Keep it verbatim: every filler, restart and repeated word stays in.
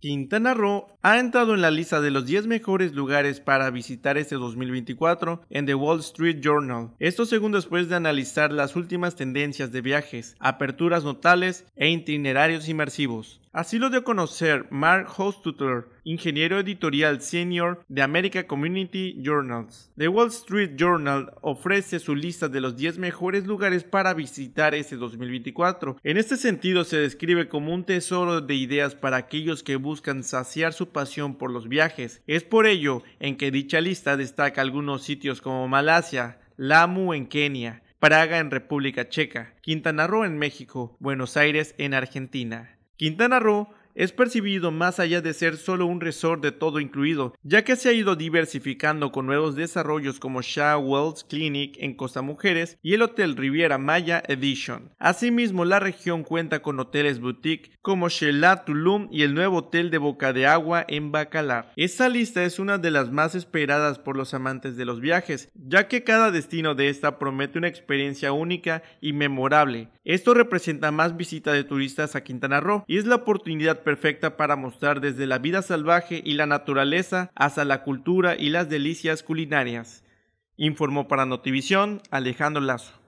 Quintana Roo ha entrado en la lista de los diez mejores lugares para visitar este dos mil veinticuatro en The Wall Street Journal. Esto según después de analizar las últimas tendencias de viajes, aperturas notales e itinerarios inmersivos. Así lo dio a conocer Mark Hostutler, ingeniero editorial senior de American Community Journals. The Wall Street Journal ofrece su lista de los diez mejores lugares para visitar este dos mil veinticuatro. En este sentido, se describe como un tesoro de ideas para aquellos que buscan saciar su pasión por los viajes. Es por ello en que dicha lista destaca algunos sitios como Malasia, Lamu en Kenia, Praga en República Checa, Quintana Roo en México, Buenos Aires en Argentina. Quintana Roo es percibido más allá de ser solo un resort de todo incluido, ya que se ha ido diversificando con nuevos desarrollos como Xcaret Wellness Clinic en Costa Mujeres y el Hotel Riviera Maya Edition. Asimismo, la región cuenta con hoteles boutique como Xel-Ha Tulum y el nuevo hotel de Boca de Agua en Bacalar. Esta lista es una de las más esperadas por los amantes de los viajes, ya que cada destino de esta promete una experiencia única y memorable. Esto representa más visitas de turistas a Quintana Roo y es la oportunidad perfecta para mostrar desde la vida salvaje y la naturaleza hasta la cultura y las delicias culinarias, informó para Notivisión Alejandro Lazo.